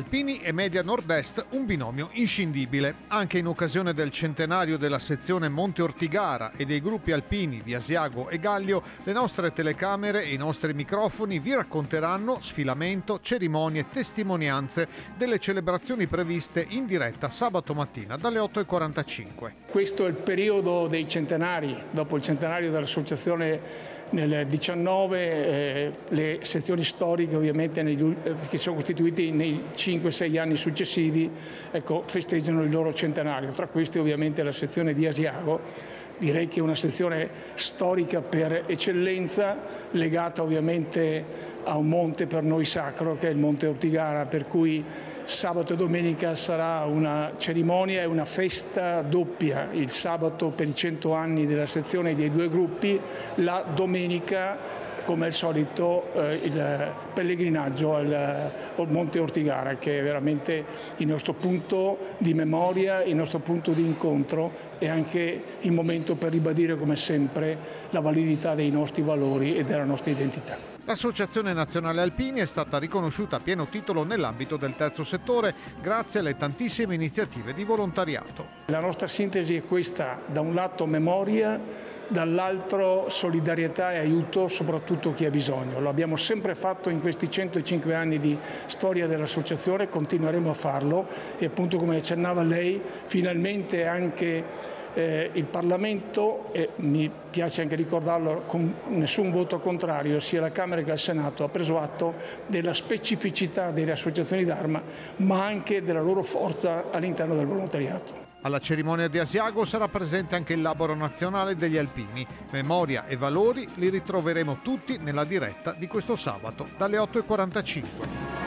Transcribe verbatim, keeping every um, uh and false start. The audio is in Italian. Alpini e Media Nord-Est un binomio inscindibile. Anche in occasione del centenario della sezione Monte Ortigara e dei gruppi alpini di Asiago e Gallio, le nostre telecamere e i nostri microfoni vi racconteranno sfilamento, cerimonie, testimonianze delle celebrazioni previste in diretta sabato mattina dalle otto e quarantacinque. Questo è il periodo dei centenari. Dopo il centenario dell'associazione nel diciannove, eh, le sezioni storiche ovviamente negli, eh, che sono costituite nei cinque sei anni successivi, ecco, festeggiano il loro centenario. Tra questi ovviamente la sezione di Asiago, direi che è una sezione storica per eccellenza, legata ovviamente a un monte per noi sacro che è il Monte Ortigara, per cui sabato e domenica sarà una cerimonia e una festa doppia, il sabato per i cento anni della sezione dei due gruppi, la domenica come al solito eh, il pellegrinaggio al, al Monte Ortigara, che è veramente il nostro punto di memoria, il nostro punto di incontro e anche il momento per ribadire come sempre la validità dei nostri valori e della nostra identità. L'Associazione Nazionale Alpini è stata riconosciuta a pieno titolo nell'ambito del terzo settore grazie alle tantissime iniziative di volontariato. La nostra sintesi è questa: da un lato memoria, dall'altro solidarietà e aiuto soprattutto chi ha bisogno. Lo abbiamo sempre fatto in questi centocinque anni di storia dell'associazione, continueremo a farlo e appunto, come accennava lei, finalmente anche Eh, il Parlamento, e mi piace anche ricordarlo con nessun voto contrario, sia la Camera che il Senato, ha preso atto della specificità delle associazioni d'arma ma anche della loro forza all'interno del volontariato. Alla cerimonia di Asiago sarà presente anche il Labaro Nazionale degli Alpini. Memoria e valori li ritroveremo tutti nella diretta di questo sabato dalle otto e quarantacinque.